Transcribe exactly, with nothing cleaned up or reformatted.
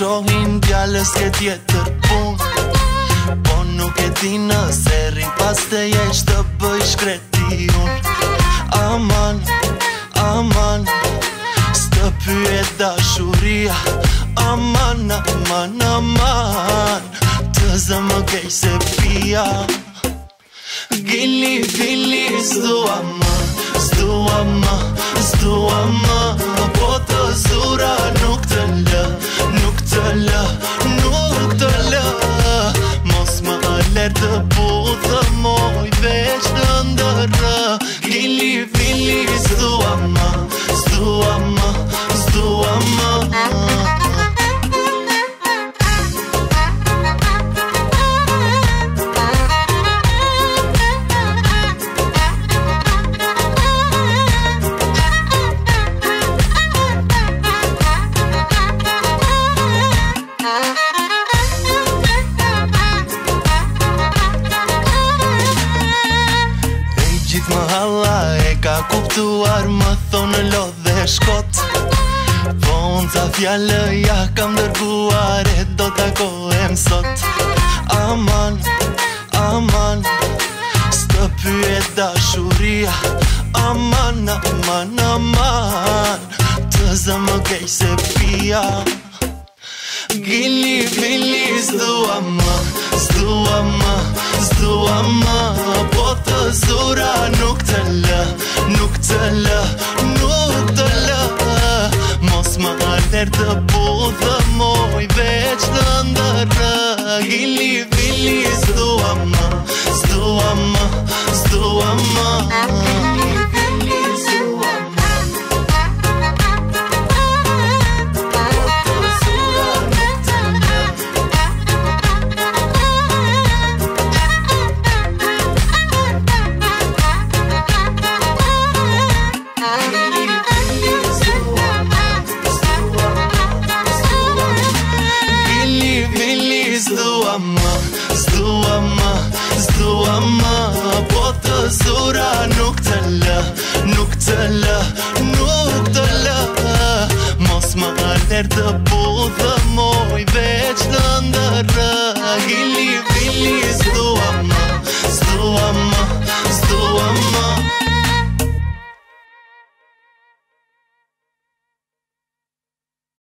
shohin djallës ke tjetër pun, po nuk e ti nëse ri pas te jesh të bëj shkreti un. Aman, aman, s'të pyet dashuria, aman, aman, aman, të zë më kej se pia. Gili vili, s'dua më, s'dua më, s'dua më, po të zura nuk të lë, nuk të lë, nuk të lë. Mos më alertë puthë, moj veç të ndërë. Gili vili, s'dua më, s'dua më, s'dua më. Gjithë më halla e ka kuptuar, më thonë lodh dhe shkot, po unë ca fjallë ja kam dërguar e do takohem sot. Aman, aman, s'të pyet dashuria, aman, aman, aman, të zë më kej se pia. Gili vili, s'dua më, s'dua më, s'dua më, po të zura nuk të lë, nuk të lë, nuk të lë. Mos më alertë puthë, moj veç të ndërë. Gili vili, s'dua më, s'dua më, s'dua më. S'dua më, s'dua më, s'dua më, po të zura nuk të lë, nuk të lë, nuk të lë. Mos më alertë puthë, moj